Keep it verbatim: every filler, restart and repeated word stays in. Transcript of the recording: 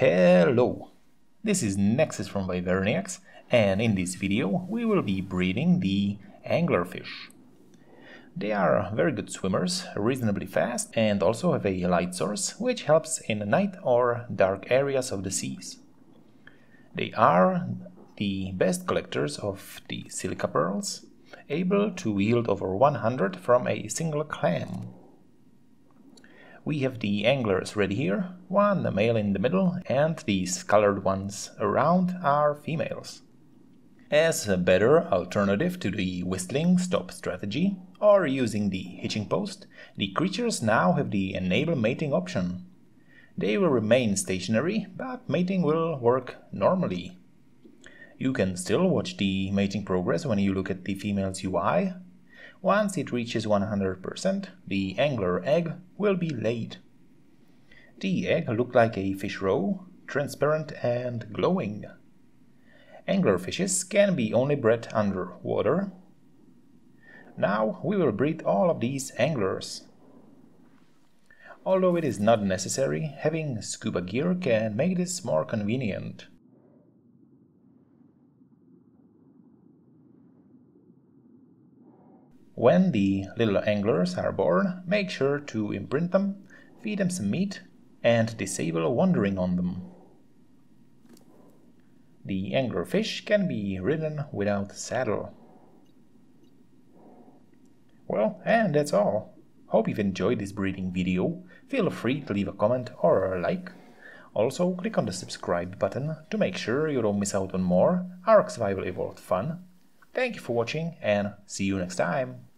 Hello, this is Nexus from Wyverniacs, and in this video we will be breeding the anglerfish. They are very good swimmers, reasonably fast, and also have a light source which helps in night or dark areas of the seas. They are the best collectors of the silica pearls, able to yield over one hundred from a single clam. We have the anglers ready here, one male in the middle, and these colored ones around are females. As a better alternative to the whistling stop strategy, or using the hitching post, the creatures now have the enable mating option. They will remain stationary, but mating will work normally. You can still watch the mating progress when you look at the female's U I. Once it reaches one hundred percent, the angler egg will be laid. The egg looked like a fish roe, transparent and glowing. Anglerfishes can be only bred underwater. Now we will breed all of these anglers. Although it is not necessary, having scuba gear can make this more convenient. When the little anglers are born, make sure to imprint them, feed them some meat, and disable wandering on them. The anglerfish can be ridden without saddle. Well, and that's all. Hope you've enjoyed this breeding video. Feel free to leave a comment or a like. Also, click on the subscribe button to make sure you don't miss out on more Ark Survival Evolved fun. Thank you for watching, and see you next time!